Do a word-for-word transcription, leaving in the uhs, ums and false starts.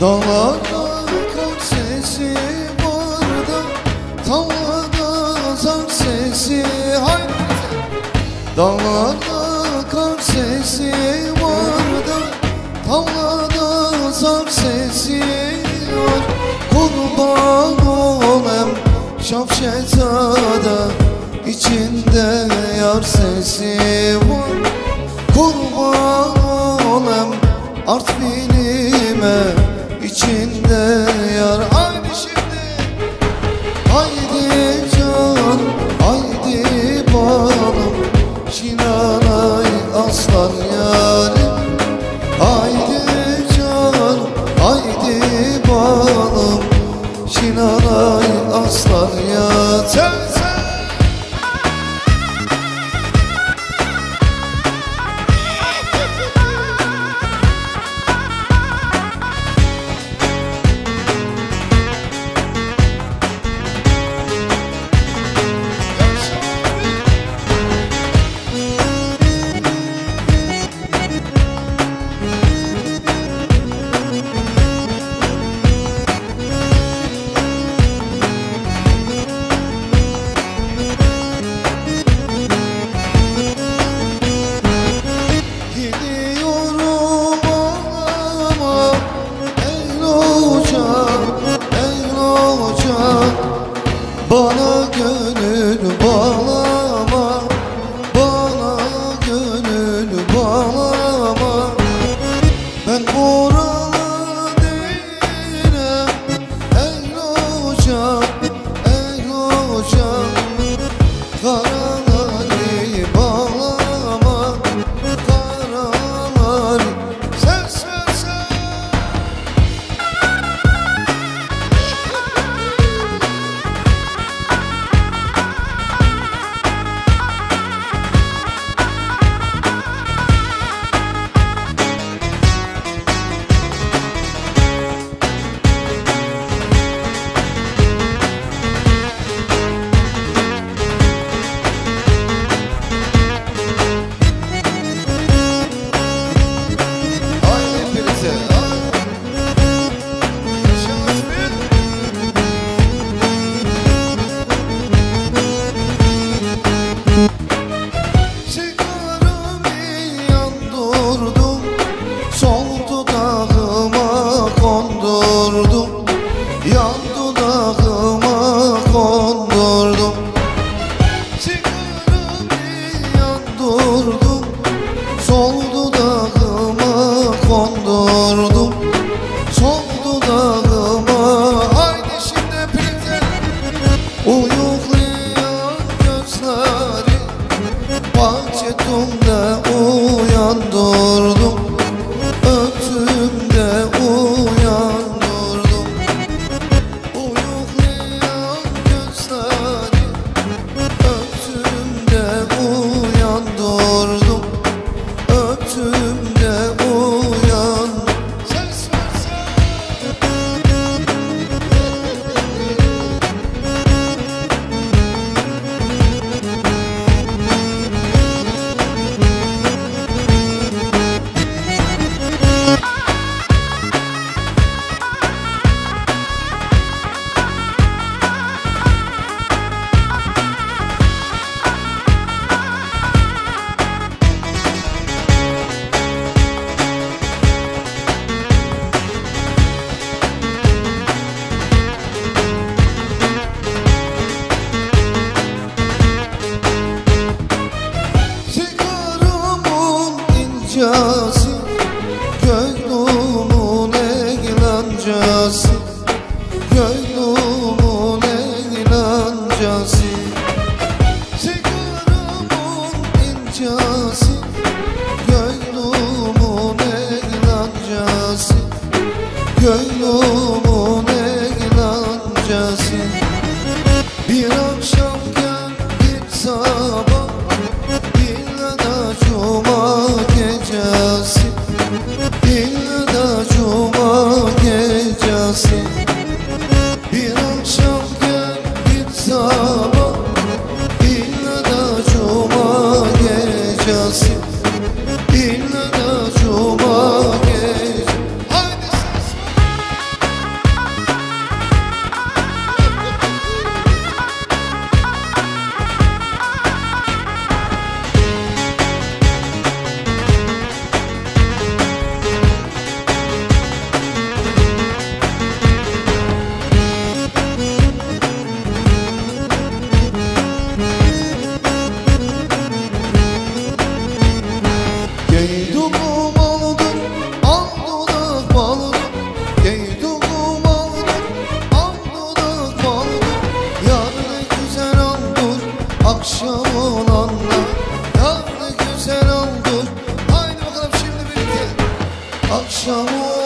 Dağlarda kar sesi vardı, tavada zar sesi. Haydi. Dağlarda kar sesi vardı, tavada zar sesi var. Kurban olam Şavşata'da, içinde yar sesi var. Kurban olam Artvin'ime, İçinde yar. Haydi şimdi, haydi canım, haydi balım, Şinanay aslan yarim. Haydi canım, haydi balım, Şinanay aslan yarim. Bana gönül bağlama, bana gönül bağlama. Ben buralı değilim ey hocam, ey hocam. Karaları bağlama, karaları. Sen sen sen. Yan dudağıma kondurdum, sigaramı yandırdım, sol dudağıma kondurdum, sol dudağıma. Haydi şimdi prenses, uyuklayan gözleri bahçetumda uyandırdım. Gönlümün eğlencesi, gönlümün eğlencesi. Sigaramın incesi, gönlümün eğlencesi, gönlümün eğlencesi. Bir akşam gel bir sabah, illa da cuma gecesi, illa da cuma gecesi. akşamı.